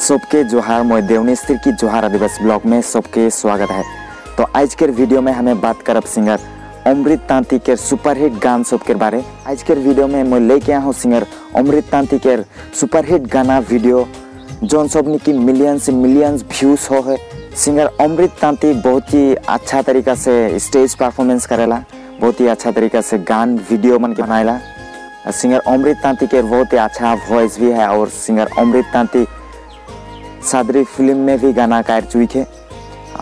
सबके जोहार, मैं देवनिश तिर्की, जोहार आदिवासी ब्लॉग में सबके स्वागत है। तो आज के वीडियो में हमें बात करब सिंगर अमृत तांती के सुपरहिट गान सब के बारे। आज के वीडियो में मैं लेके आया हूँ सिंगर अमृत तांती के सुपरहिट गाना वीडियो जौन सब की मिलियंस व्यूज हो है। सिंगर अमृत तांती बहुत ही अच्छा तरीका से स्टेज परफॉर्मेंस करेला, बहुत ही अच्छा तरीका से गान वीडियो मन के बनाएला। सिंगर अमृत तांती के बहुत ही अच्छा वॉइस भी है और सिंगर अमृत तांती सादरी फिल्म में भी गाना गाय चुई है।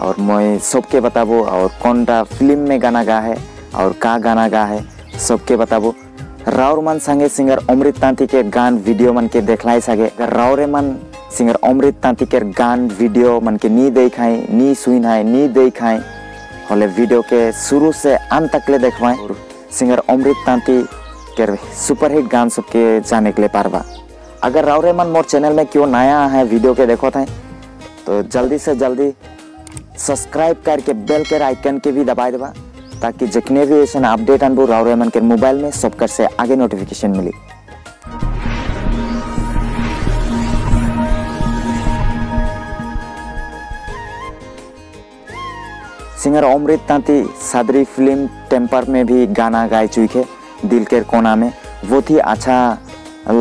और मैं सबके बताबो और कौन सा फिल्म में गाना गा है और का गाना गा है सबके बताबो। राउर मन संगे सिंगर अमृत तांती के गान वीडियो मन के देखलाई सके। अगर राउरे मन सिंगर अमृत तांती के गान वीडियो मन के नी देखाई नी सुन है नी देखाई होले वीडियो के शुरू से अंत तक ले देखवाएं। सिंगर अमृत तांती के सुपरहिट गान सबके जाने के लिए पारवा। अगर राउरे मन मोर चैनल में क्यों नया है वीडियो के देखो थे तो जल्दी से जल्दी सब्सक्राइब करके बेल के आइकन के भी दबाए देवा ताकि जितने भी ऐसे अपडेट अनबू राउरे मन के मोबाइल में सबकर से आगे नोटिफिकेशन मिली। Singer Amrit Tanti Sadri film temper में भी गाना गाय चुई है, दिल के कोना में बहुत ही अच्छा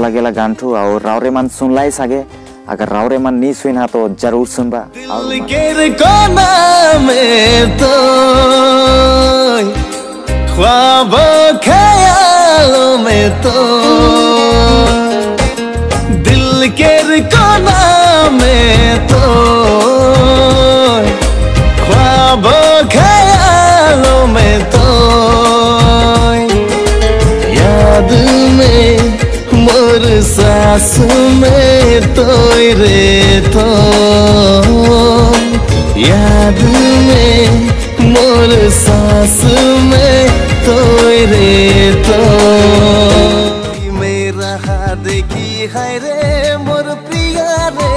लगेला गान ठू। और राउरे मन सुन लाई सके, अगर राउरे मन नहीं सुना तो जरूर सुनबा। दिल के कोना में तो ख्वाबों ख्यालों में तो दिल के कोना में तो ख्वाबों ख्यालों में तो याद में मोर सास में तो रे तो याद में मोर सास में तो रे तो मेरा हाथ की है रे मोर प्रिया रे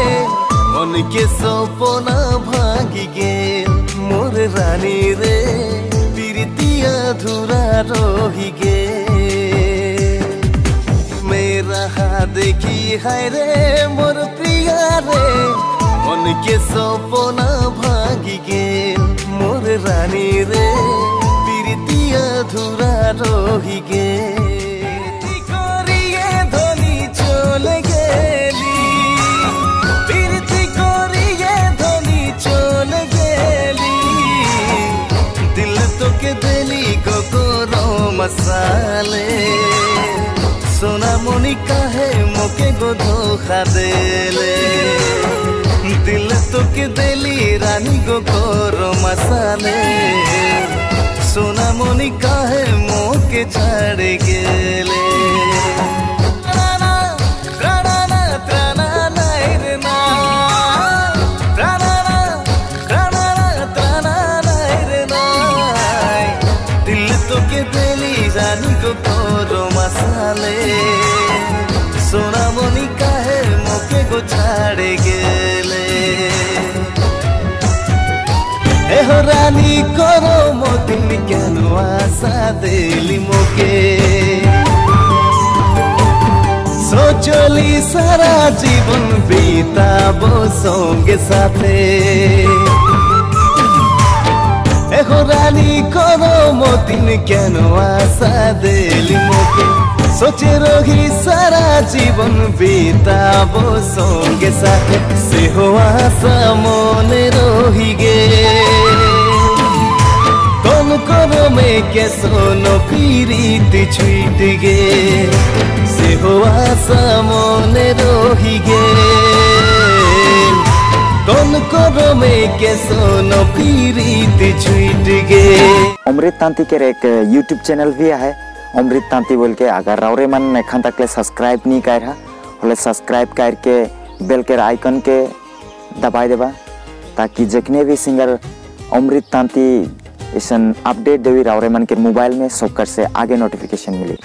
उनके सपना भागी गे मोर रानी रे प्रीतिया धुरा रोही गे मेरा हाथ देखी है रे मोर प्रिया रे उनके सपना भागी गे मोर रानी रे प्रीतिया धुरा रोही गे मसाले सोना मोनिका है मोके गो धोखा देले दिल तो के दिली रानी गो कोरो मसाले सोना मोनिका है मोके छाड़ गेले मसाले सोना मोनिका है मौके को छाड़ गेले एहो रानी करो मो दिल ज्ञान आशा दिली मोके सोचली सारा जीवन बीताबो संगे साथे एहो रानी करो मो दिन केन आशा दिली मोके सोचे रोगी सारा जीवन बीताबो संगे साथे से हो आशा मोने रोही गे कौन करो में के सोनो पीरीति छूट गे से हो आशा मोने रोही गे अमृत तांती के एक यूट्यूब चैनल भी है अमृत तांती बोल के। अगर राउरे मन एखन तक ले सब्सक्राइब नहीं कर रहा सब्सक्राइब करके बेल के आइकन के दबाए देवा ताकि जितने भी सिंगर अमृत तांती ऐसा अपडेट देवी राउरे मन के मोबाइल में सबकर से आगे नोटिफिकेशन मिली।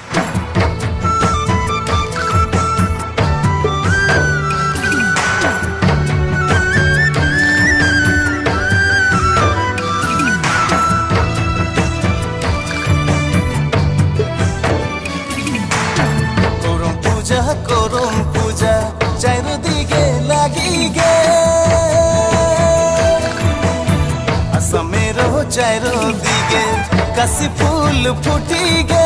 पूजा करूं पूजा चारों दिगे लगी गे जस फूल फुटी गे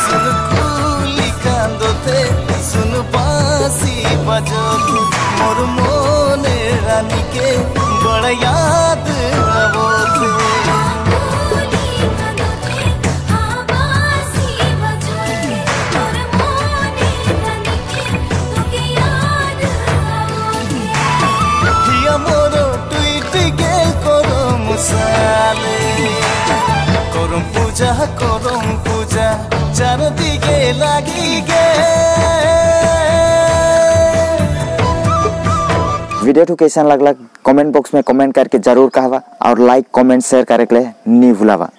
सुन फूली कांदो थे सुन बासी बजो मोर मोने रानी के बड़ा याद आवो करम पूजा चारदिके लागी गे। वीडियो तो कैसा लगला कमेंट बॉक्स में कमेंट करके जरूर कहवा और लाइक कमेंट शेयर करे के लिए नहीं भूलावा।